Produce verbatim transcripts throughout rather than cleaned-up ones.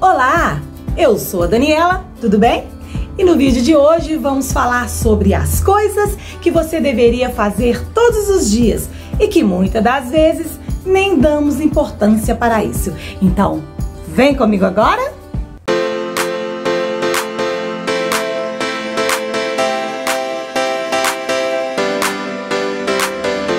Olá, eu sou a Daniela, tudo bem? E no vídeo de hoje vamos falar sobre as coisas que você deveria fazer todos os dias e que muitas das vezes nem damos importância para isso. Então, vem comigo agora!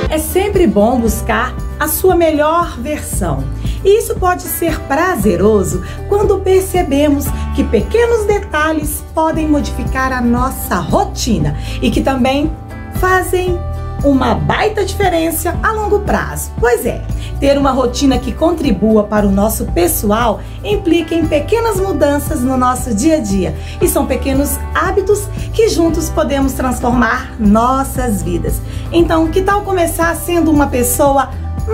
É sempre bom buscar a sua melhor versão. E isso pode ser prazeroso quando percebemos que pequenos detalhes podem modificar a nossa rotina e que também fazem uma baita diferença a longo prazo. Pois é, ter uma rotina que contribua para o nosso pessoal implica em pequenas mudanças no nosso dia a dia. E são pequenos hábitos que juntos podemos transformar nossas vidas. Então, que tal começar sendo uma pessoa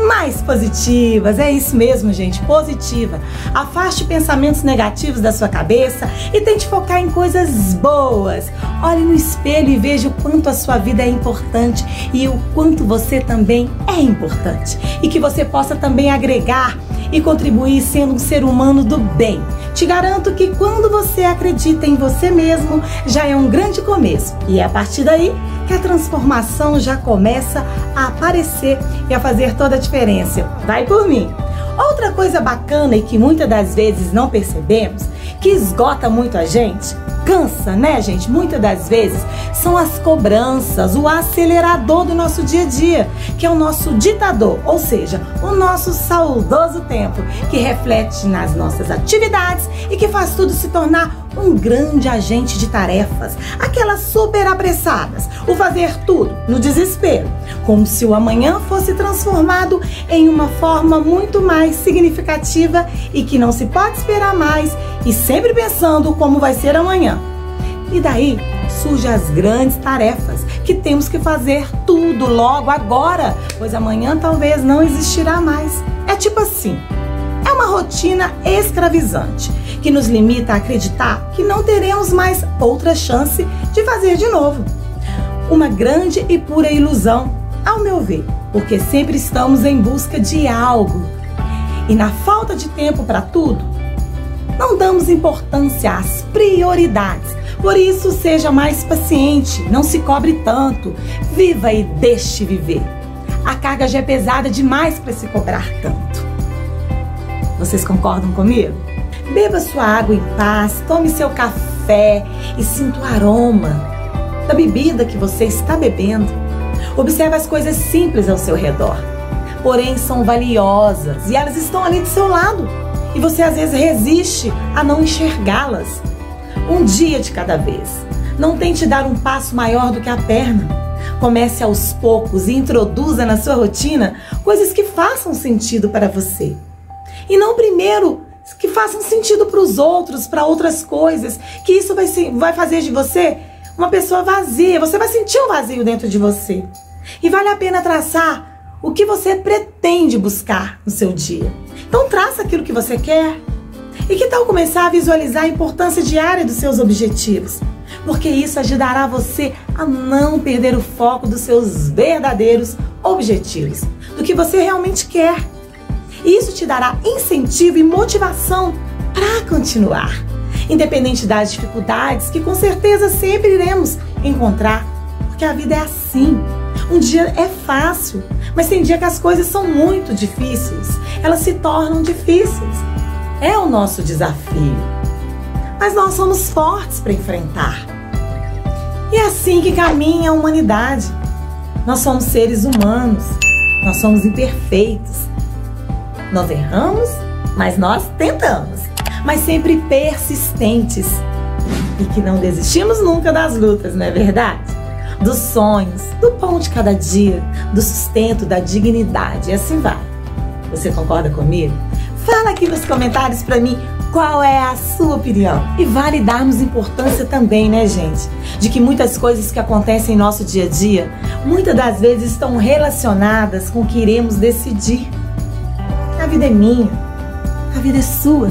mais positivas? É isso mesmo, gente, positiva. Afaste pensamentos negativos da sua cabeça e tente focar em coisas boas. Olhe no espelho e veja o quanto a sua vida é importante e o quanto você também é importante. E que você possa também agregar e contribuir sendo um ser humano do bem. Te garanto que quando você acredita em você mesmo, já é um grande começo. E é a partir daí que a transformação já começa a aparecer e a fazer toda a diferença. Vai por mim! Outra coisa bacana e que muitas das vezes não percebemos, que esgota muito a gente, cansa, né, gente? Muitas das vezes são as cobranças, o acelerador do nosso dia a dia, que é o nosso ditador, ou seja, o nosso saudoso tempo, que reflete nas nossas atividades e que faz tudo se tornar um grande agente de tarefas, aquelas super apressadas, o fazer tudo no desespero, como se o amanhã fosse transformado em uma forma muito mais significativa e que não se pode esperar mais, e sempre pensando como vai ser amanhã. E daí surgem as grandes tarefas, que temos que fazer tudo logo agora, pois amanhã talvez não existirá mais. É tipo assim, é uma rotina escravizante, que nos limita a acreditar que não teremos mais outra chance de fazer de novo. Uma grande e pura ilusão, ao meu ver, porque sempre estamos em busca de algo. E na falta de tempo para tudo, não damos importância às prioridades. Por isso, seja mais paciente, não se cobre tanto, viva e deixe viver. A carga já é pesada demais para se cobrar tanto. Vocês concordam comigo? Beba sua água em paz, tome seu café e sinta o aroma da bebida que você está bebendo. Observe as coisas simples ao seu redor, porém são valiosas e elas estão ali do seu lado. E você às vezes resiste a não enxergá-las. Um dia de cada vez. Não tente dar um passo maior do que a perna. Comece aos poucos e introduza na sua rotina coisas que façam sentido para você. E não primeiro que façam sentido para os outros, para outras coisas, que isso vai, ser, vai fazer de você uma pessoa vazia. Você vai sentir um vazio dentro de você. E vale a pena traçar o que você pretende buscar no seu dia. Então traça aquilo que você quer. E que tal começar a visualizar a importância diária dos seus objetivos? Porque isso ajudará você a não perder o foco dos seus verdadeiros objetivos, do que você realmente quer. E isso te dará incentivo e motivação para continuar, independente das dificuldades que com certeza sempre iremos encontrar, porque a vida é assim. Um dia é fácil, mas tem dia que as coisas são muito difíceis. Elas se tornam difíceis. É o nosso desafio. Mas nós somos fortes para enfrentar. E é assim que caminha a humanidade. Nós somos seres humanos. Nós somos imperfeitos. Nós erramos, mas nós tentamos. Mas sempre persistentes. E que não desistimos nunca das lutas, não é verdade? Dos sonhos, do pão de cada dia, do sustento, da dignidade, e assim vai. Você concorda comigo? Fala aqui nos comentários pra mim qual é a sua opinião. E vale darmos importância também, né, gente? De que muitas coisas que acontecem em nosso dia a dia, muitas das vezes estão relacionadas com o que iremos decidir. A vida é minha, a vida é sua.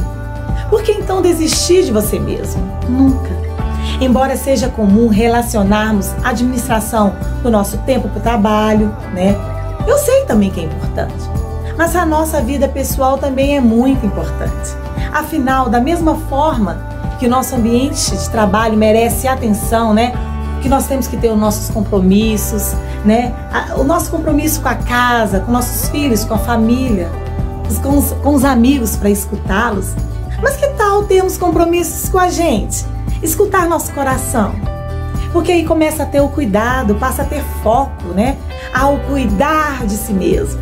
Por que então desistir de você mesmo? Nunca. Embora seja comum relacionarmos a administração do nosso tempo para o trabalho, né? Eu sei também que é importante, mas a nossa vida pessoal também é muito importante. Afinal, da mesma forma que o nosso ambiente de trabalho merece atenção, né? Que nós temos que ter os nossos compromissos, né? O nosso compromisso com a casa, com nossos filhos, com a família, com os, com os amigos para escutá-los. Mas que tal termos compromissos com a gente? Escutar nosso coração. Porque aí começa a ter o cuidado, passa a ter foco, né? Ao cuidar de si mesmo.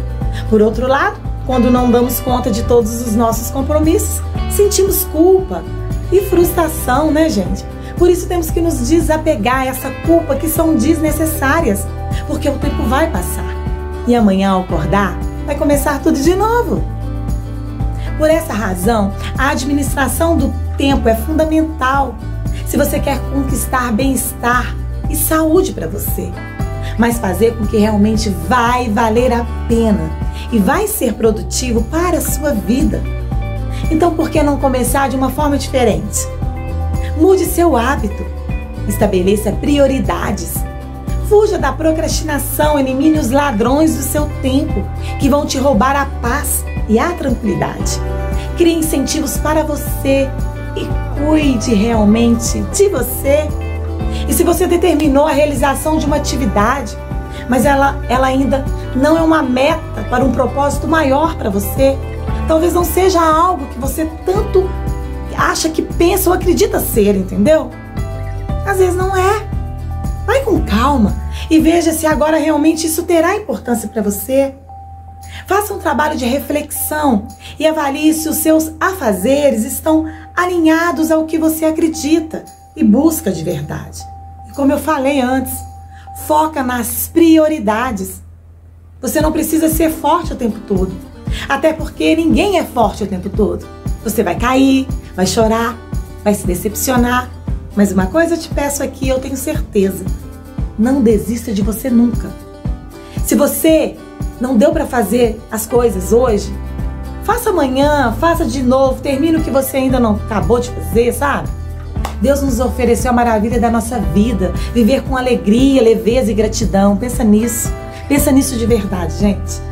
Por outro lado, quando não damos conta de todos os nossos compromissos, sentimos culpa e frustração, né, gente? Por isso temos que nos desapegar a essa culpa que são desnecessárias, porque o tempo vai passar e amanhã ao acordar vai começar tudo de novo. Por essa razão, a administração do tempo é fundamental se você quer conquistar bem-estar e saúde para você, mas fazer com que realmente vai valer a pena e vai ser produtivo para a sua vida. Então, por que não começar de uma forma diferente? Mude seu hábito, estabeleça prioridades, fuja da procrastinação, elimine os ladrões do seu tempo que vão te roubar a paz e a tranquilidade. Crie incentivos para você e cuide realmente de você. E se você determinou a realização de uma atividade, mas ela, ela ainda não é uma meta para um propósito maior para você, talvez não seja algo que você tanto acha que pensa ou acredita ser, entendeu? Às vezes não é. Vai com calma e veja se agora realmente isso terá importância para você. Faça um trabalho de reflexão e avalie se os seus afazeres estão alinhados ao que você acredita e busca de verdade. E como eu falei antes, foca nas prioridades. Você não precisa ser forte o tempo todo, até porque ninguém é forte o tempo todo. Você vai cair, vai chorar, vai se decepcionar. Mas uma coisa eu te peço aqui, eu tenho certeza. Não desista de você nunca. Se você não deu para fazer as coisas hoje, faça amanhã, faça de novo, termine o que você ainda não acabou de fazer, sabe? Deus nos ofereceu a maravilha da nossa vida. Viver com alegria, leveza e gratidão. Pensa nisso. Pensa nisso de verdade, gente.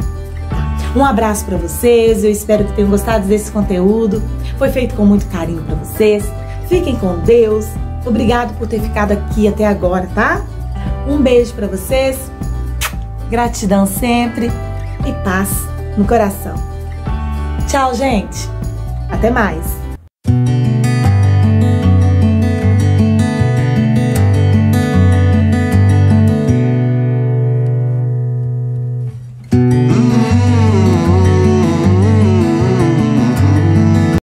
Um abraço para vocês, eu espero que tenham gostado desse conteúdo. Foi feito com muito carinho para vocês. Fiquem com Deus. Obrigado por ter ficado aqui até agora, tá? Um beijo para vocês. Gratidão sempre e paz no coração. Tchau, gente. Até mais.